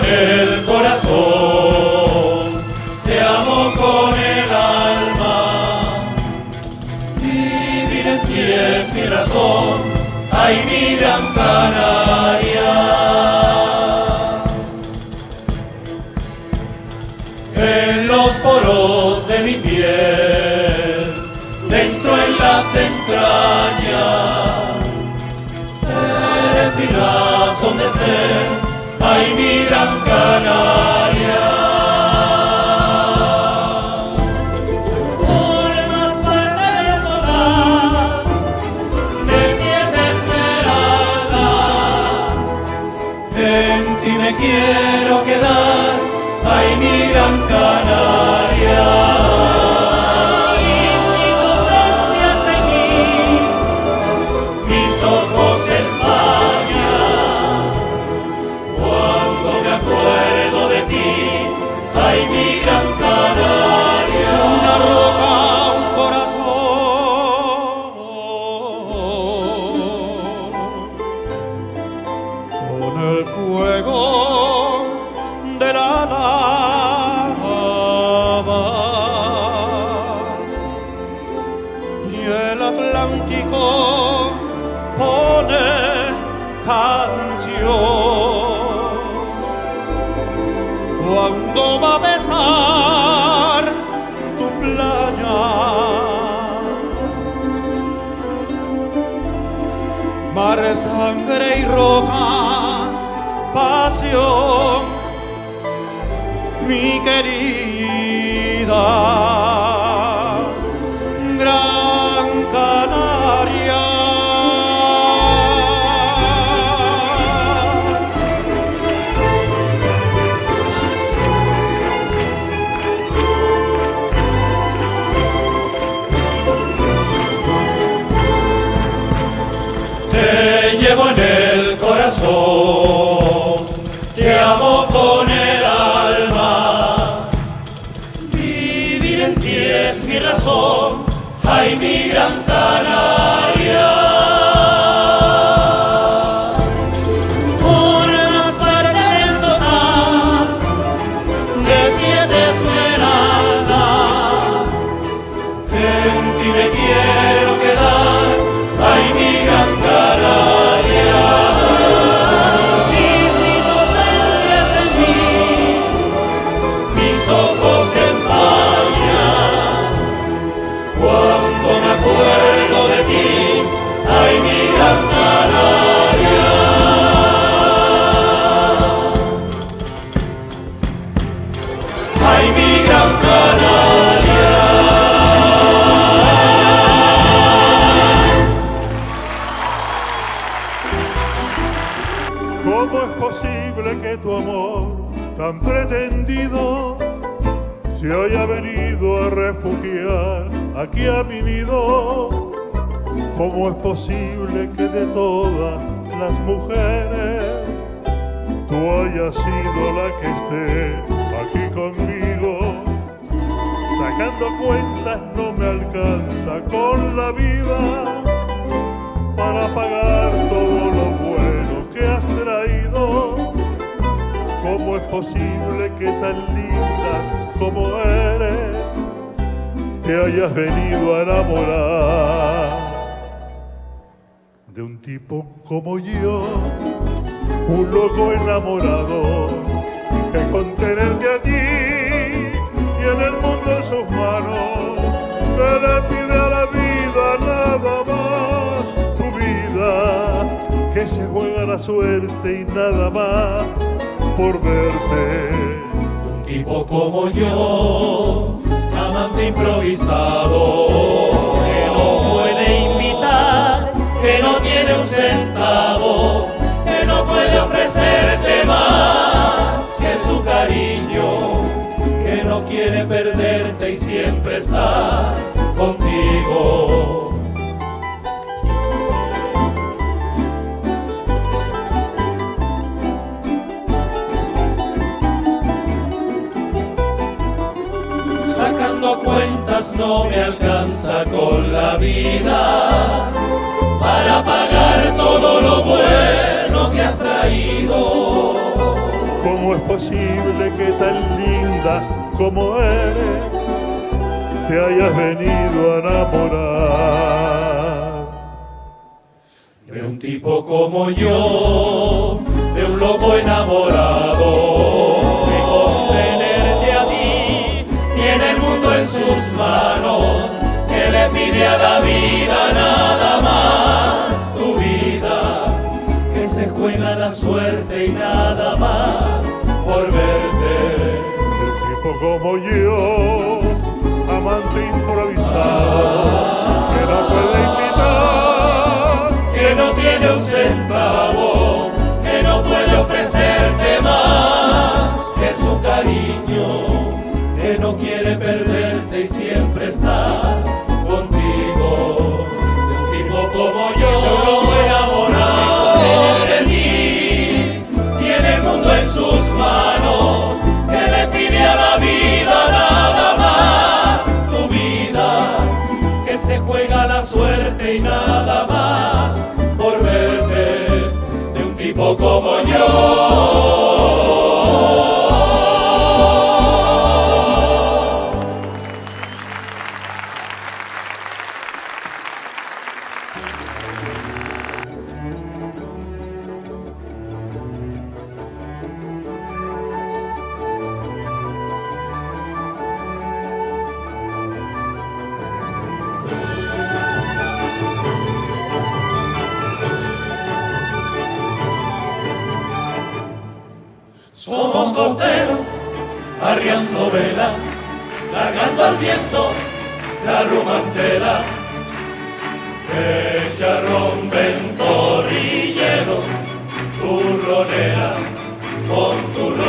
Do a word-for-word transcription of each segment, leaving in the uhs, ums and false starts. con el corazón, te amo con el alma. Vivir en ti es mi razón, ay mi Gran Canaria. En los poros de mi piel, dentro en las entrañas, eres mi razón de ser, ay mi Gran Canaria. Por más fuerte de todas, de cien esperadas, en ti me quiero quedar, ay mi Gran Canaria. Ay, mi Gran Canaria, una roca, un corazón, con el fuego de la lava y el Atlántico pone canción. Cuando va a besar tu playa, mar, sangre y roca, pasión, mi querida Gran Canaria. Te amo con el alma, vivir en ti es mi razón, ay mi Gran Canaria. Por las partes total de siete esmeraldas, en ti me quiero quedar, ay mi Gran Canaria. ¿Cómo es posible que tu amor tan pretendido se haya venido a refugiar aquí a mi nido? ¿Cómo es posible que de todas las mujeres tú hayas sido la que esté aquí conmigo? Sacando cuentas no me alcanza con la vida para pagar todo lo bueno que has traído. ¿Cómo es posible que tan linda como eres te hayas venido a enamorar de un tipo como yo, un loco enamorado, que con tenerte a ti y en el mundo en sus manos me le pide a la vida nada más? Tu vida, que se juega la suerte y nada más por verte. Un tipo como yo, amante improvisado, que no puede invitar, que no tiene un centavo, que no puede ofrecerte más que su cariño, que no quiere perderte y siempre está contigo. Sacando cuentas no me alcanza con la vida para pagar todo lo bueno que has traído. ¿Cómo es posible que tan linda como eres te hayas venido a enamorar de un tipo como yo, de un loco enamorado? Mejor tenerte a ti, tiene el mundo en sus manos, que le pide a la vida nada más tu vida, que se juega la suerte y nada más por verte. Un tipo como yo, amante improvisado, ah, que no puede invitar, que no tiene un centavo, que no puede ofrecerte más que su cariño, que no quiere perderte y siempre está contigo. De un tipo como yo, yo no enamorado de ti, tiene el mundo en sus manos, que le pide a la vida nada más tu vida, que se juega la suerte y nada más por verte, de un tipo como yo. Con tu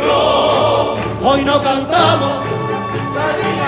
ron, hoy no cantamos.